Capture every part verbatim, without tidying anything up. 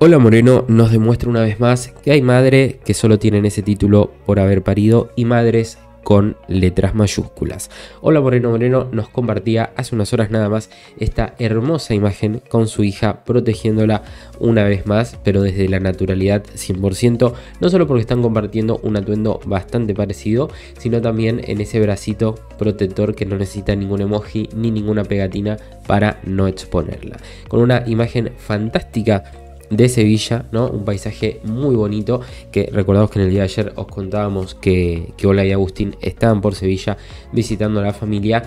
Olga Moreno nos demuestra una vez más que hay madres que solo tienen ese título por haber parido y madres con letras mayúsculas. Olga Moreno Moreno nos compartía hace unas horas nada más esta hermosa imagen con su hija protegiéndola una vez más, pero desde la naturalidad cien por ciento, no solo porque están compartiendo un atuendo bastante parecido, sino también en ese bracito protector que no necesita ningún emoji ni ninguna pegatina para no exponerla. Con una imagen fantástica de Sevilla, ¿no? Un paisaje muy bonito que recordados que en el día de ayer os contábamos que, que Olga y Agustín estaban por Sevilla visitando a la familia.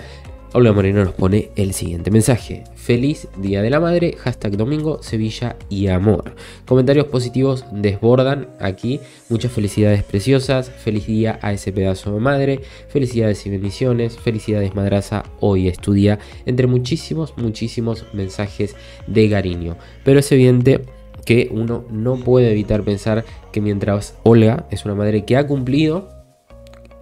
Olga Moreno nos pone el siguiente mensaje: feliz día de la madre, hashtag domingo, Sevilla y amor. Comentarios positivos desbordan aquí, muchas felicidades preciosas, feliz día a ese pedazo de madre, felicidades y bendiciones, felicidades madraza, hoy es tu día, entre muchísimos, muchísimos mensajes de cariño. Pero es evidente que uno no puede evitar pensar que mientras Olga es una madre que ha cumplido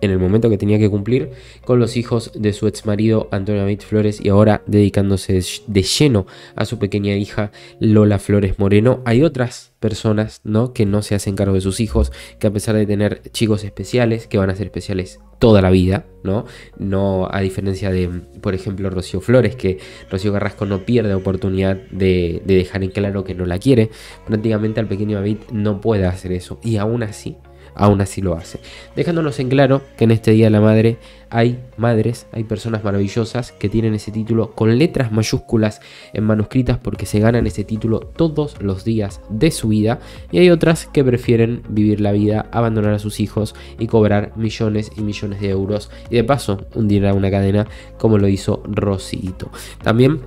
en el momento que tenía que cumplir con los hijos de su ex marido Antonio David Flores y ahora dedicándose de lleno a su pequeña hija Lola Flores Moreno, hay otras personas, ¿no?, que no se hacen cargo de sus hijos, que a pesar de tener chicos especiales, que van a ser especiales toda la vida, ¿no? No, a diferencia de, por ejemplo, Rocío Flores, que Rocío Carrasco no pierde oportunidad de, de dejar en claro que no la quiere, prácticamente al pequeño David no puede hacer eso y aún así, aún así lo hace, dejándonos en claro que en este Día de la Madre hay madres, hay personas maravillosas que tienen ese título con letras mayúsculas en manuscritas porque se ganan ese título todos los días de su vida, y hay otras que prefieren vivir la vida, abandonar a sus hijos y cobrar millones y millones de euros y de paso hundir a una cadena como lo hizo Rocito. También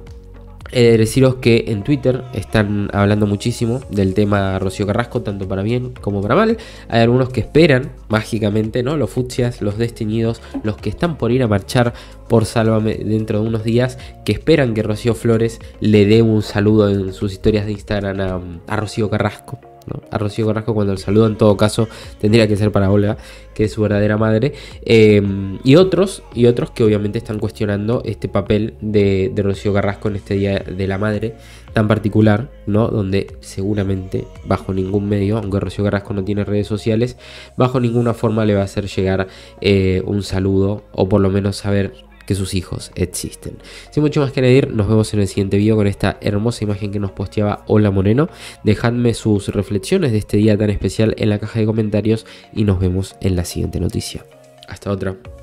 he de deciros que en Twitter están hablando muchísimo del tema Rocío Carrasco, tanto para bien como para mal. Hay algunos que esperan, mágicamente, ¿no?, los fucsias, los desteñidos, los que están por ir a marchar por Sálvame dentro de unos días, que esperan que Rocío Flores le dé un saludo en sus historias de Instagram a, a Rocío Carrasco, ¿no? A Rocío Carrasco, cuando el saludo en todo caso tendría que ser para Olga, que es su verdadera madre, eh, y otros y otros que obviamente están cuestionando este papel de, de Rocío Carrasco en este Día de la Madre tan particular, ¿no?, donde seguramente bajo ningún medio, aunque Rocío Carrasco no tiene redes sociales, bajo ninguna forma le va a hacer llegar eh, un saludo o por lo menos saber que sus hijos existen. Sin mucho más que añadir, nos vemos en el siguiente video con esta hermosa imagen que nos posteaba Olga Moreno. Dejadme sus reflexiones de este día tan especial en la caja de comentarios y nos vemos en la siguiente noticia. Hasta otra.